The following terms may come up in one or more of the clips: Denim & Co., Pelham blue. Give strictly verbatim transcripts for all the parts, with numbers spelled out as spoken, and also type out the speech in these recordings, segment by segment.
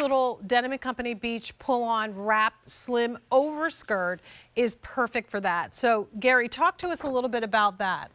little Denim and Company Beach pull-on wrap slim overskirt is perfect for that. So Gary, talk to us a little bit about that.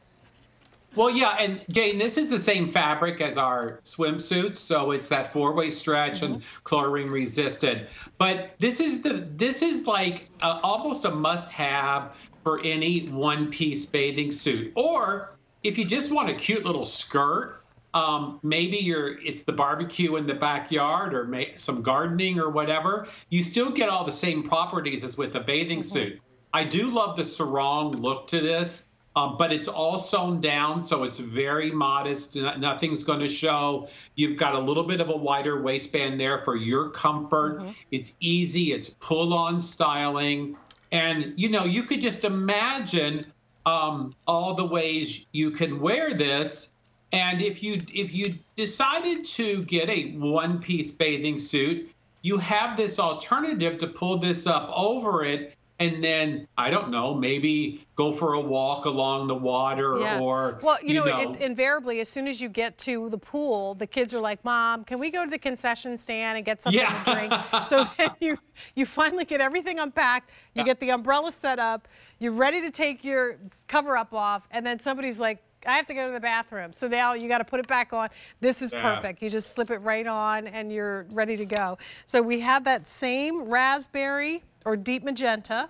Well, yeah, and Jane, this is the same fabric as our swimsuits, so it's that four-way stretch mm-hmm. and chlorine resistant. But this is the this is like a, almost a must-have for any one-piece bathing suit, or if you just want a cute little skirt. Um, maybe you're, it's the barbecue in the backyard or make some gardening or whatever, you still get all the same properties as with a bathing suit. I do love the sarong look to this, um, but it's all sewn down, so it's very modest. Nothing's going to show. You've got a little bit of a wider waistband there for your comfort. Mm-hmm. It's easy. It's pull-on styling. And, you know, you could just imagine um, all the ways you can wear this. And if you if you decided to get a one-piece bathing suit, you have this alternative to pull this up over it and then, I don't know, maybe go for a walk along the water yeah. or, well, you, you know. know. It's invariably, as soon as you get to the pool, the kids are like, Mom, can we go to the concession stand and get something yeah. to drink? So then you, you finally get everything unpacked, you yeah. get the umbrella set up, you're ready to take your cover-up off, and then somebody's like, I have to go to the bathroom. So now you got to put it back on. This is yeah. perfect. You just slip it right on and you're ready to go. So we have that same raspberry or deep magenta.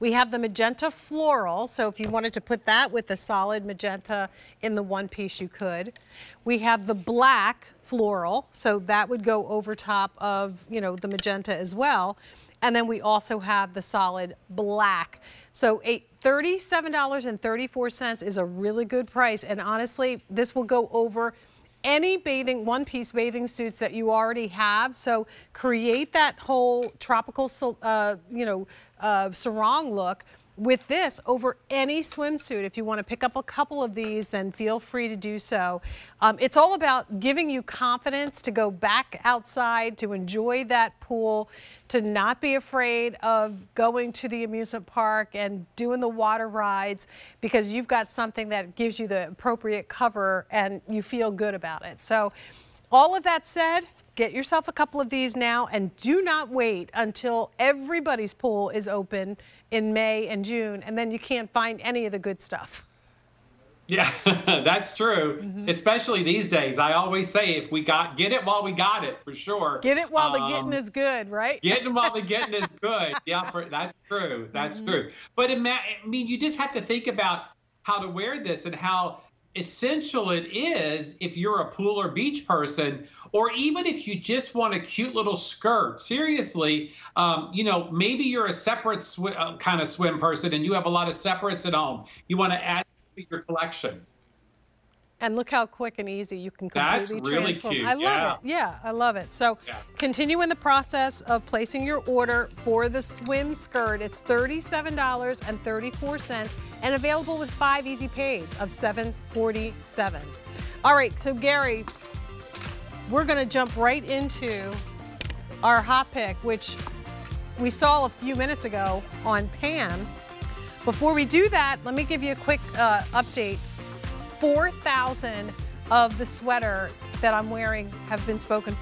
We have the magenta floral. So if you wanted to put that with the solid magenta in the one piece, you could. We have the black floral. So that would go over top of, you know, the magenta as well. And then we also have the solid black. So thirty-seven dollars and thirty-four cents is a really good price. And honestly, this will go over any bathing, one-piece bathing suits that you already have. So create that whole tropical, uh, you know, uh, sarong look with this over any swimsuit. If you want to pick up a couple of these, then feel free to do so. Um, it's all about giving you confidence to go back outside, to enjoy that pool, to not be afraid of going to the amusement park and doing the water rides, because you've got something that gives you the appropriate cover and you feel good about it. So all of that said, get yourself a couple of these now and do not wait until everybody's pool is open in May and June, and then you can't find any of the good stuff. Yeah, that's true. Mm-hmm. Especially these days. I always say if we got, get it while we got it, for sure. Get it while um, the getting is good, right? Getting while the getting is good. Yeah, for, that's true. That's mm-hmm. true. But ima- I mean, you just have to think about how to wear this and how essential it is if you're a pool or beach person, or even if you just want a cute little skirt. Seriously, um, you know, maybe you're a separate sw uh, kind of swim person and you have a lot of separates at home. You want to add to your collection. And look how quick and easy you can completely That's really transform. Cute. I love yeah. it. Yeah, I love it. So yeah. continue in the process of placing your order for the swim skirt. It's thirty-seven dollars and thirty-four cents and available with five easy pays of seven forty-seven. All right, so Gary, we're going to jump right into our hot pick, which we saw a few minutes ago on Pam. Before we do that, let me give you a quick uh, update. four thousand of the sweater that I'm wearing have been spoken